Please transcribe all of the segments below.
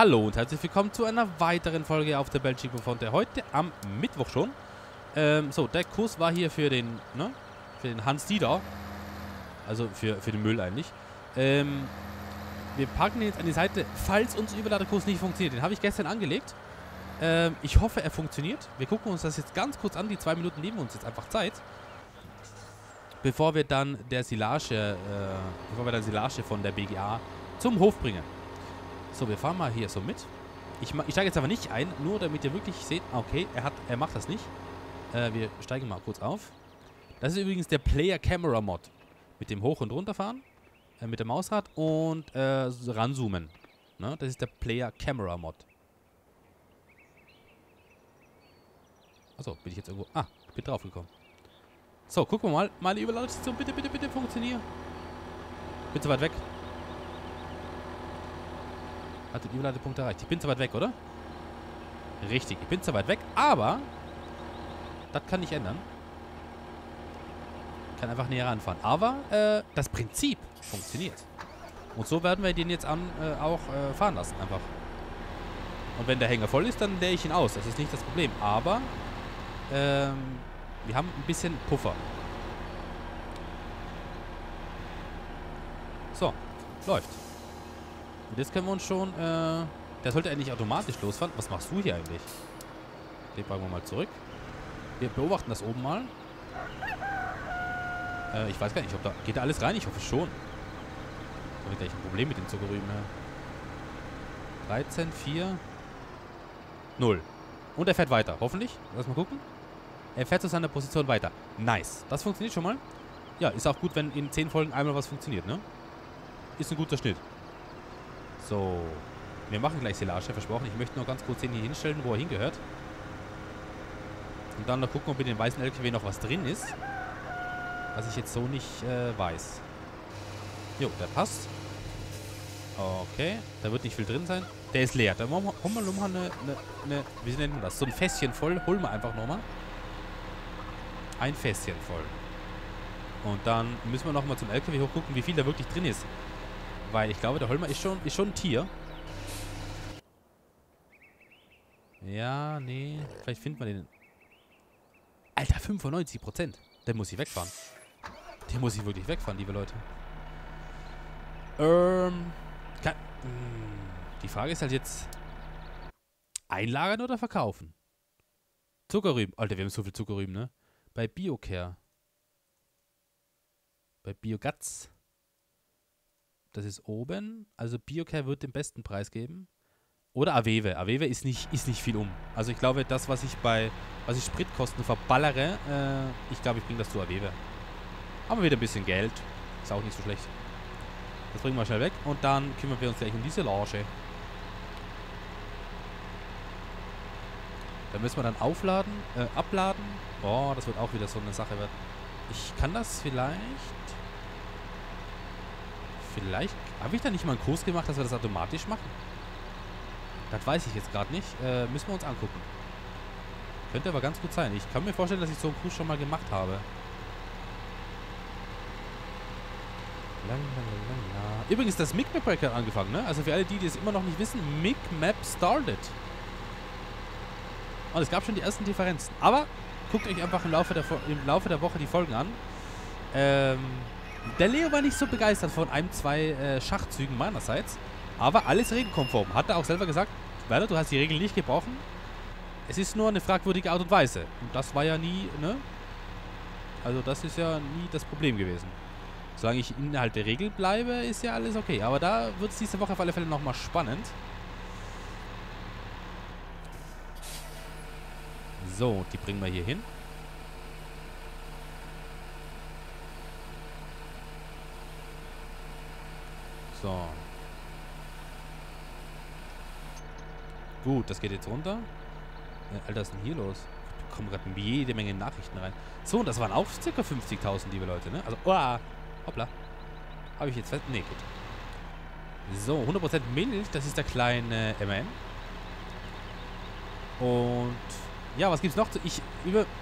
Hallo und herzlich willkommen zu einer weiteren Folge auf der Belgique Profonde. Heute am Mittwoch schon. So, der Kurs war hier für den, Hans Dieter. Also für den Müll eigentlich. Wir parken ihn jetzt an die Seite, falls unser Überladerkurs nicht funktioniert. Den habe ich gestern angelegt. Ich hoffe, er funktioniert. Wir gucken uns das jetzt ganz kurz an. Die 2 Minuten nehmen wir uns jetzt einfach Zeit. Bevor wir dann der Silage, von der BGA zum Hof bringen. So, wir fahren mal hier so mit. Ich steige jetzt aber nicht ein, nur damit ihr wirklich seht, okay, er macht das nicht. Wir steigen mal kurz auf. Das ist übrigens der Player-Camera-Mod. Mit dem Hoch- und Runterfahren, mit dem Mausrad und ranzoomen. Ne? Das ist der Player-Camera-Mod. Achso, bin ich jetzt irgendwo... Ah, ich bin draufgekommen. So, gucken wir mal. Meine Überladestation, bitte, bitte, bitte, funktioniert. Bin zu weit weg. Hat den Überladepunkt erreicht. Ich bin zu weit weg, oder? Richtig, ich bin zu weit weg, aber das kann ich ändern. Ich kann einfach näher ranfahren. Aber das Prinzip funktioniert. Und so werden wir den jetzt fahren lassen, einfach. Und wenn der Hänger voll ist, dann leere ich ihn aus. Das ist nicht das Problem. Aber wir haben ein bisschen Puffer. So, läuft. Und jetzt können wir uns schon... der sollte eigentlich automatisch losfahren. Was machst du hier eigentlich? Den packen wir mal zurück. Wir beobachten das oben mal. Ich weiß gar nicht, ob da... Geht da alles rein? Ich hoffe schon. Da habe ich gleich ein Problem mit dem Zuckerrüben. 13, 4... 0. Und er fährt weiter. Hoffentlich. Lass mal gucken. Er fährt zu seiner Position weiter. Nice. Das funktioniert schon mal. Ja, ist auch gut, wenn in 10 Folgen einmal was funktioniert, ne? Ist ein guter Schnitt. So, wir machen gleich Silage, versprochen. Ich möchte nur ganz kurz den hier hinstellen, wo er hingehört. Und dann noch gucken, ob in dem weißen LKW noch was drin ist. Was ich jetzt so nicht weiß. Jo, der passt. Okay, da wird nicht viel drin sein. Der ist leer. Dann holen wir nochmal eine... Wie nennt man das? So ein Fässchen voll. Holen wir einfach nochmal. Ein Fässchen voll. Und dann müssen wir nochmal zum LKW hochgucken, wie viel da wirklich drin ist. Weil ich glaube, der Holmer ist schon ein Tier. Ja, nee. Vielleicht findet man den. Alter, 95%. Der muss ich wegfahren. Der muss ich wirklich wegfahren, liebe Leute. Die Frage ist halt jetzt... Einlagern oder verkaufen? Zuckerrüben. Alter, wir haben so viel Zuckerrüben, ne? Bei BioCare. Bei Biogats. Das ist oben. Also BioCare wird den besten Preis geben. Oder Awewe. Awewe ist nicht viel um. Also ich glaube, das, was ich Spritkosten verballere, ich glaube, ich bringe das zu Awewe. Haben wir wieder ein bisschen Geld. Ist auch nicht so schlecht. Das bringen wir schnell weg. Und dann kümmern wir uns gleich um diese Lounge. Da müssen wir dann abladen. Oh, das wird auch wieder so eine Sache werden. Ich kann das vielleicht... Habe ich da nicht mal einen Kurs gemacht, dass wir das automatisch machen? Das weiß ich jetzt gerade nicht. Müssen wir uns angucken. Könnte aber ganz gut sein. Ich kann mir vorstellen, dass ich so einen Kurs schon mal gemacht habe. Lalalala. Übrigens, das MiG-Map hat angefangen, ne? Also für alle, die es immer noch nicht wissen, MiG-Map started. Und es gab schon die ersten Differenzen. Aber guckt euch einfach im Laufe der Woche die Folgen an. Der Leo war nicht so begeistert von einem, zwei Schachzügen meinerseits. Aber alles regelkonform. Hat er auch selber gesagt, Werner, du hast die Regeln nicht gebrochen. Es ist nur eine fragwürdige Art und Weise. Und das war ja nie, ne? Also das ist ja nie das Problem gewesen. Solange ich innerhalb der Regel bleibe, ist ja alles okay. Aber da wird es diese Woche auf alle Fälle nochmal spannend. So, die bringen wir hier hin. So. Gut, das geht jetzt runter. Alter, was ist denn hier los? Da kommen gerade jede Menge Nachrichten rein. So, und das waren auch ca. 50.000, liebe Leute, ne? Also, hoppla. Habe ich jetzt fest? Nee, gut. So, 100% Milch, das ist der kleine MN. Und, ja, was gibt's noch?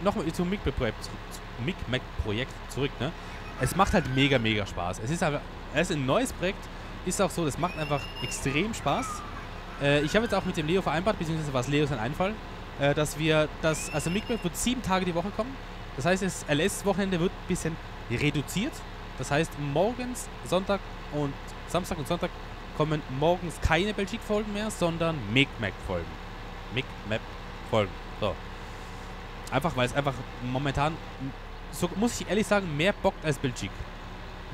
Nochmal zum MiG-Mac-Projekt zurück, ne? Es macht halt mega, mega Spaß. Es ist ein neues Projekt. Ist auch so, das macht einfach extrem Spaß. Ich habe jetzt auch mit dem Leo vereinbart, beziehungsweise war es Leo sein Einfall, dass wir das, also MiG-Map wird 7 Tage die Woche kommen. Das heißt, das LS-Wochenende wird ein bisschen reduziert. Das heißt, morgens, Sonntag und Samstag und Sonntag kommen morgens keine Belgique-Folgen mehr, sondern MiG-Map-Folgen. MiG-Map-Folgen. So. Einfach, weil es einfach momentan, so muss ich ehrlich sagen, mehr bockt als Belgique.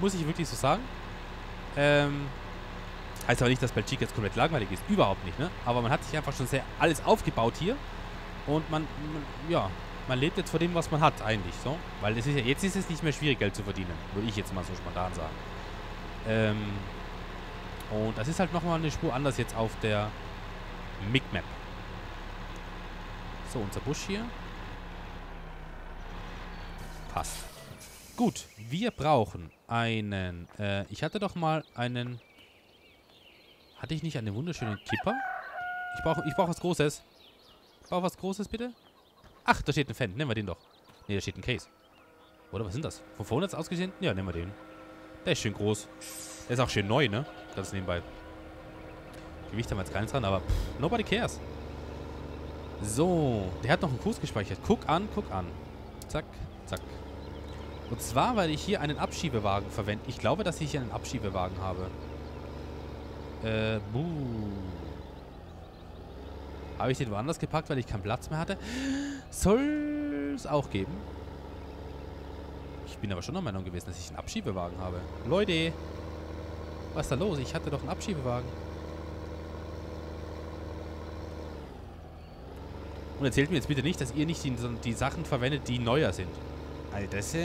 Muss ich wirklich so sagen. Heißt aber nicht, dass Belgique jetzt komplett langweilig ist. Überhaupt nicht, ne? Aber man hat sich einfach schon sehr alles aufgebaut hier. Und man lebt jetzt von dem, was man hat eigentlich. So. Weil es ist ja, jetzt ist es nicht mehr schwierig, Geld zu verdienen. Würde ich jetzt mal so spontan sagen. Und das ist halt nochmal eine Spur anders jetzt auf der MiG-Map. So, unser Busch hier. Passt. Gut, wir brauchen einen... ich hatte doch mal einen... Hatte ich nicht einen wunderschönen Kipper? Ich brauch was Großes. Ich brauch was Großes, bitte. Ach, da steht ein Fendt. Nehmen wir den doch. Ne, da steht ein Case. Oder was sind das? Von vorne jetzt ausgesehen? Ja, nehmen wir den. Der ist schön groß. Der ist auch schön neu, ne? Ganz nebenbei. Gewicht haben wir jetzt keins dran, aber pff, nobody cares. So, der hat noch einen Kurs gespeichert. Guck an, guck an. Zack, zack. Und zwar, weil ich hier einen Abschiebewagen verwende. Ich glaube, dass ich hier einen Abschiebewagen habe. Habe ich den woanders gepackt, weil ich keinen Platz mehr hatte? Soll es auch geben. Ich bin aber schon der Meinung gewesen, dass ich einen Abschiebewagen habe. Leute, was ist da los? Ich hatte doch einen Abschiebewagen. Und erzählt mir jetzt bitte nicht, dass ihr nicht die Sachen verwendet, die neuer sind. Also das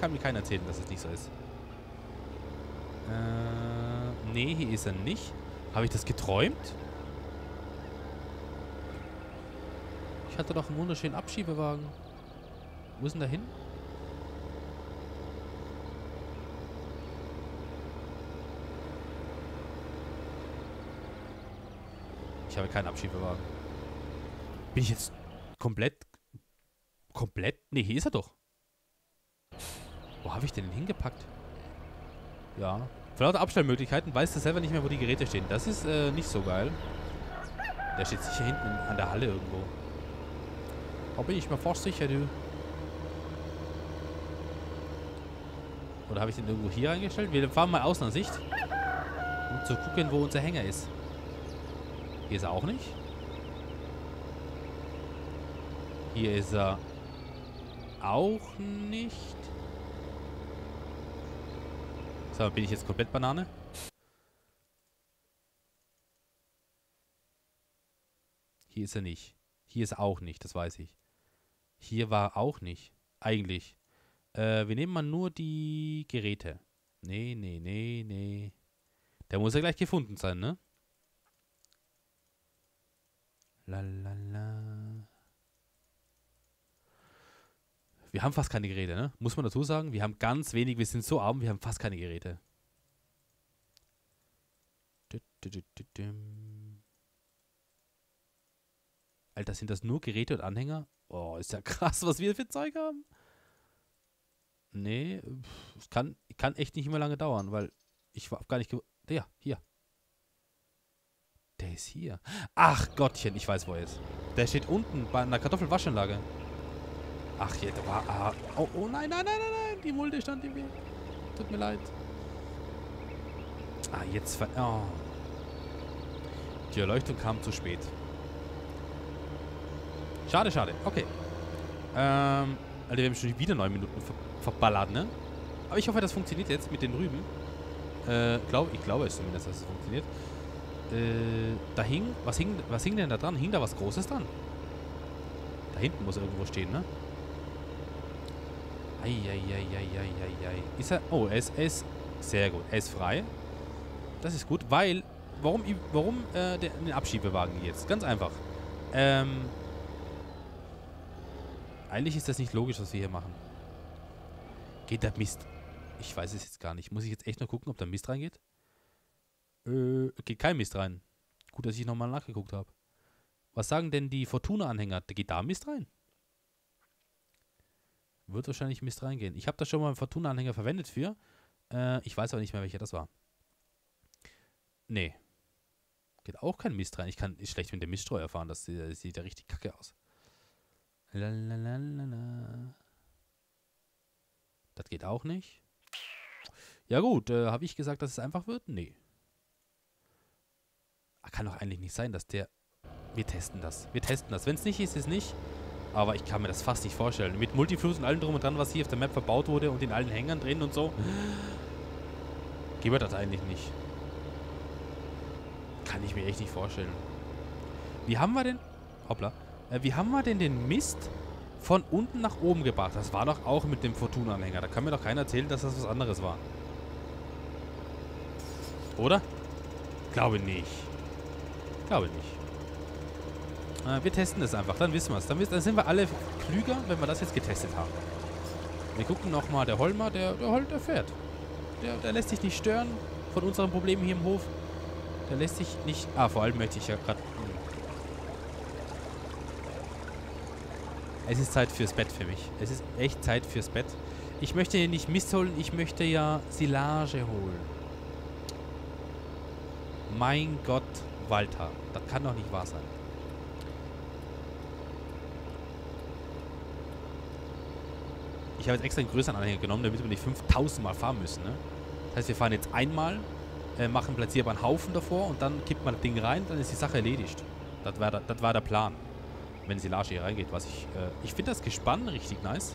kann mir keiner erzählen, dass es nicht so ist. Nee, hier ist er nicht. Habe ich das geträumt? Ich hatte doch einen wunderschönen Abschiebewagen. Wo ist denn der hin? Ich habe keinen Abschiebewagen. Bin ich jetzt komplett? Nee, hier ist er doch. Wo habe ich den denn hingepackt? Ja. Von lauter Abstellmöglichkeiten weißt du selber nicht mehr, wo die Geräte stehen. Das ist nicht so geil. Der steht sicher hinten an der Halle irgendwo. Da bin ich mir fast sicher, du. Oder habe ich den irgendwo hier eingestellt? Wir fahren mal Außenansicht, um zu gucken, wo unser Hänger ist. Hier ist er auch nicht. Hier ist er auch nicht. So, bin ich jetzt komplett Banane? Hier ist er nicht. Hier ist er auch nicht, das weiß ich. Hier war er auch nicht. Eigentlich. Wir nehmen mal nur die Geräte. Nee, nee, nee, nee. Der muss ja gleich gefunden sein, ne? Lalala. Wir haben fast keine Geräte, ne? Muss man dazu sagen. Wir haben ganz wenig. Wir sind so arm, wir haben fast keine Geräte. Alter, sind das nur Geräte und Anhänger? Oh, ist ja krass, was wir für Zeug haben. Nee, es kann echt nicht mehr lange dauern, weil ich war gar nicht... Der, hier. Der ist hier. Ach Gottchen, ich weiß, wo er ist. Der steht unten bei einer Kartoffelwaschanlage. Ach, hier war... Oh, oh nein, nein, nein, nein, nein. Die Mulde stand im Weg. Tut mir leid. Ah, jetzt... Oh. Die Erleuchtung kam zu spät. Schade, schade. Okay. Alter, wir haben schon wieder 9 Minuten verballert, ne? Aber ich hoffe, das funktioniert jetzt mit den Rüben. Ich glaube es zumindest, dass es funktioniert. Da hing... Was hing denn da dran? Hing da was Großes dran? Da hinten muss er irgendwo stehen, ne? Eieieiei. Ist er... Oh, er ist... Sehr gut. Er ist frei. Das ist gut, weil... Warum den Abschiebewagen jetzt? Ganz einfach. Eigentlich ist das nicht logisch, was wir hier machen. Geht der Mist? Ich weiß es jetzt gar nicht. Muss ich jetzt echt noch gucken, ob da Mist reingeht? Geht kein Mist rein. Gut, dass ich nochmal nachgeguckt habe. Was sagen denn die Fortuna-Anhänger? Geht da Mist rein? Wird wahrscheinlich Mist reingehen. Ich habe das schon mal einen Fortuna-Anhänger verwendet für. Ich weiß aber nicht mehr, welcher das war. Nee. Geht auch kein Mist rein. Ich kann schlecht mit dem Miststreuer fahren. Das sieht ja richtig kacke aus. Lalalala. Das geht auch nicht. Ja gut, habe ich gesagt, dass es einfach wird? Nee. Kann doch eigentlich nicht sein, dass der... Wir testen das. Wir testen das. Wenn es nicht ist, ist es nicht. Aber ich kann mir das fast nicht vorstellen. Mit Multiflues und allem drum und dran, was hier auf der Map verbaut wurde und in allen Hängern drin und so. Gehen wir das eigentlich nicht. Kann ich mir echt nicht vorstellen. Wie haben wir denn... Hoppla. Wie haben wir denn den Mist von unten nach oben gebracht? Das war doch auch mit dem Fortuna-Anhänger. Da kann mir doch keiner erzählen, dass das was anderes war. Oder? Glaube nicht. Glaube nicht. Wir testen das einfach. Dann wissen wir es. Dann sind wir alle klüger, wenn wir das jetzt getestet haben. Wir gucken nochmal. Der Holmer, der fährt. Der lässt sich nicht stören von unseren Problemen hier im Hof. Der lässt sich nicht... Ah, vor allem möchte ich ja gerade... Es ist Zeit fürs Bett für mich. Es ist echt Zeit fürs Bett. Ich möchte hier nicht Mist holen, ich möchte ja Silage holen. Mein Gott, Walter. Das kann doch nicht wahr sein. Ich habe jetzt extra einen größeren Anhänger genommen, damit wir nicht 5000 Mal fahren müssen. Ne? Das heißt, wir fahren jetzt einmal, machen platzierbaren Haufen davor und dann kippt man das Ding rein, dann ist die Sache erledigt. Das war der Plan. Wenn die Silage hier reingeht, was ich... ich finde das Gespann richtig nice.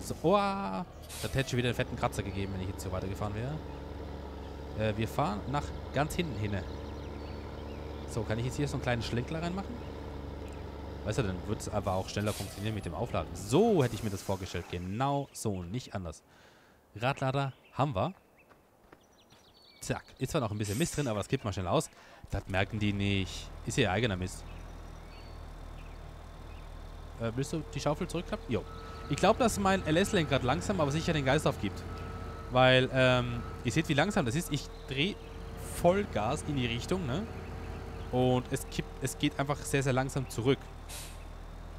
So, oah. Das hätte schon wieder einen fetten Kratzer gegeben, wenn ich jetzt hier weitergefahren wäre. Wir fahren nach ganz hinten hin. So, kann ich jetzt hier so einen kleinen Schlenkler reinmachen? Weißt du, dann wird es aber auch schneller funktionieren mit dem Aufladen. So hätte ich mir das vorgestellt. Genau so, nicht anders. Radlader haben wir. Zack. Ist zwar noch ein bisschen Mist drin, aber das kippt man schnell aus. Das merken die nicht. Ist ja ihr eigener Mist. Willst du die Schaufel zurückklappen? Jo. Ich glaube, dass mein LS-Lenkrad langsam, aber sicher den Geist aufgibt. Weil, ihr seht, wie langsam das ist. Ich drehe Vollgas in die Richtung, ne? Und es geht einfach sehr, sehr langsam zurück.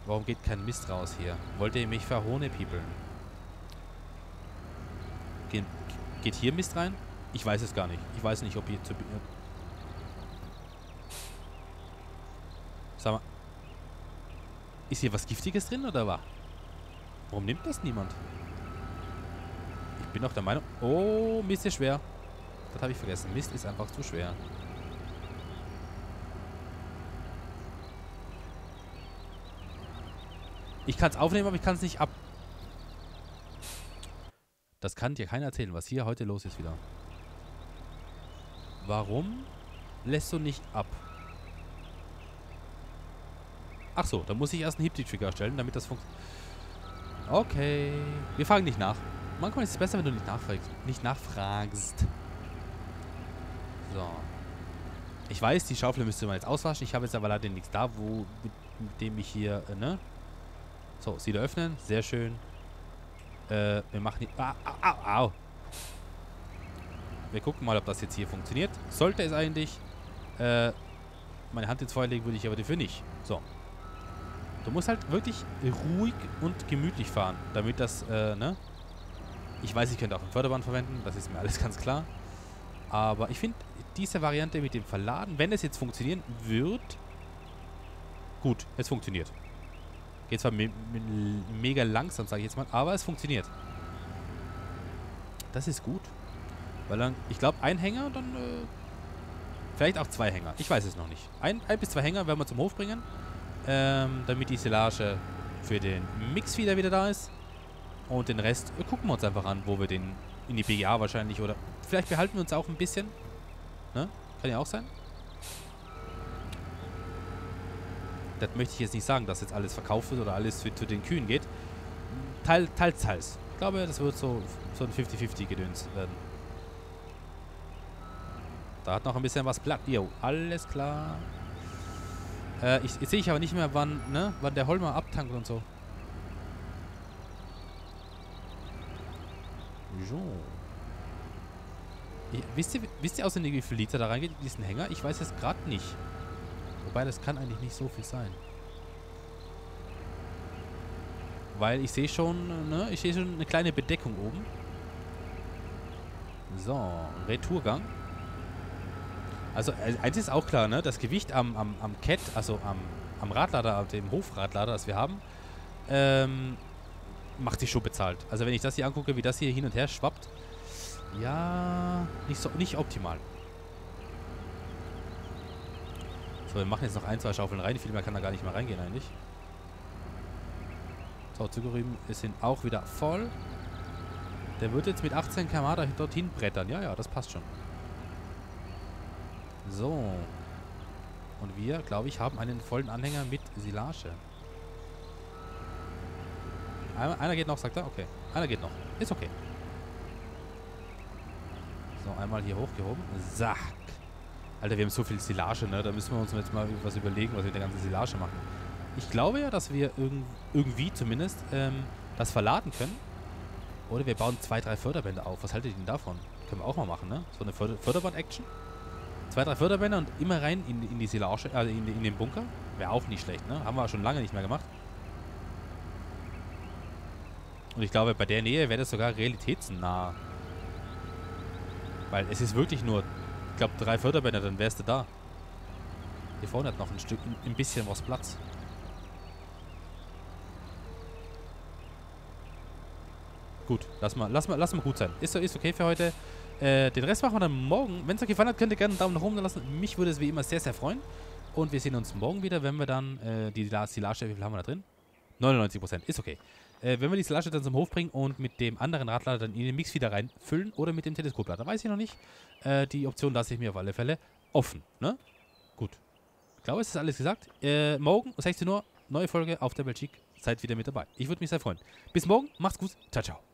Warum geht kein Mist raus hier? Wollt ihr mich verhohnepiepeln? Geht hier Mist rein? Ich weiß es gar nicht. Ich weiß nicht, ob hier zu... Sag mal. Ist hier was Giftiges drin, oder was? Warum nimmt das niemand? Ich bin auch der Meinung... Oh, Mist ist schwer. Das habe ich vergessen. Mist ist einfach zu schwer. Ich kann es aufnehmen, aber ich kann es nicht ab... Das kann dir keiner erzählen, was hier heute los ist wieder. Warum lässt du nicht ab? Ach so, da muss ich erst einen Hip-Trigger erstellen, damit das funktioniert. Okay. Wir fragen nicht nach. Manchmal ist es besser, wenn du nicht nachfragst. So. Ich weiß, die Schaufel müsste man jetzt auswaschen. Ich habe jetzt aber leider nichts da, wo... Mit dem ich hier... ne? So, Sieder öffnen. Sehr schön. Wir machen die... Au, au, au. Wir gucken mal, ob das jetzt hier funktioniert. Sollte es eigentlich. Meine Hand ins Feuer legen würde ich aber dafür nicht. So. Du musst halt wirklich ruhig und gemütlich fahren, damit das, ne? Ich weiß, ich könnte auch ein Förderband verwenden, das ist mir alles ganz klar. Aber ich finde diese Variante mit dem Verladen, wenn es jetzt funktionieren wird... Gut, es funktioniert. Geht zwar mega langsam, sage ich jetzt mal, aber es funktioniert. Das ist gut. Weil dann, ich glaube, ein Hänger, dann vielleicht auch zwei Hänger. Ich weiß es noch nicht. Ein bis zwei Hänger werden wir zum Hof bringen, damit die Silage für den Mix wieder da ist. Und den Rest gucken wir uns einfach an, wo wir den in die BGA wahrscheinlich oder... Vielleicht behalten wir uns auch ein bisschen. Ne? Kann ja auch sein. Das möchte ich jetzt nicht sagen, dass jetzt alles verkauft wird oder alles zu den Kühen geht. Teils. Ich glaube, das wird so ein 50-50-Gedöns werden. Da hat noch ein bisschen was platt. Jo, alles klar. Ich sehe aber nicht mehr, wann der Holmer abtankt und so. So. Wisst ihr auswendig, wie viel Liter da reingeht in diesen Hänger? Ich weiß es gerade nicht. Wobei, das kann eigentlich nicht so viel sein. Weil ich sehe schon, ne? Ich sehe schon eine kleine Bedeckung oben. So, Retourgang. Also eins ist auch klar, ne? Das Gewicht am Cat, also am Radlader, dem Hofradlader, das wir haben, macht sich schon bezahlt. Also wenn ich das hier angucke, wie das hier hin und her schwappt, ja, nicht optimal. So, wir machen jetzt noch ein, zwei Schaufeln rein. Viel mehr kann da gar nicht mehr reingehen eigentlich. So, Zuckerrüben sind auch wieder voll. Der wird jetzt mit 18 km/h dorthin brettern. Ja, ja, das passt schon. So. Und wir, glaube ich, haben einen vollen Anhänger mit Silage. Einer geht noch, sagt er? Okay. Einer geht noch. Ist okay. So, einmal hier hochgehoben. Zack. Alter, wir haben so viel Silage, ne? Da müssen wir uns jetzt mal was überlegen, was wir mit der ganzen Silage machen. Ich glaube ja, dass wir irgendwie zumindest das verladen können. Oder wir bauen 2, 3 Förderbänder auf. Was haltet ihr denn davon? Können wir auch mal machen, ne? So eine Förderband-Action. 2, 3 Förderbänder und immer rein in die Silage, also in den Bunker. Wäre auch nicht schlecht, ne? Haben wir schon lange nicht mehr gemacht. Und ich glaube, bei der Nähe wäre das sogar realitätsnah. Weil es ist wirklich nur, ich glaube, 3 Förderbänder, dann wärst du da. Hier vorne hat noch ein Stück, ein bisschen was Platz. Gut, lass mal gut sein. Ist okay für heute. Den Rest machen wir dann morgen. Wenn es euch gefallen hat, könnt ihr gerne einen Daumen nach oben lassen. Mich würde es wie immer sehr, sehr freuen. Und wir sehen uns morgen wieder, wenn wir dann die Silage, wie viel haben wir da drin? 99%, ist okay. Wenn wir die Silage dann zum Hof bringen und mit dem anderen Radlader dann in den Mix wieder reinfüllen oder mit dem Teleskoplader, weiß ich noch nicht. Die Option lasse ich mir auf alle Fälle offen, ne? Gut. Ich glaube, es ist alles gesagt. Morgen, 16 Uhr, neue Folge auf der Belgique. Seid wieder mit dabei. Ich würde mich sehr freuen. Bis morgen, macht's gut, ciao, ciao.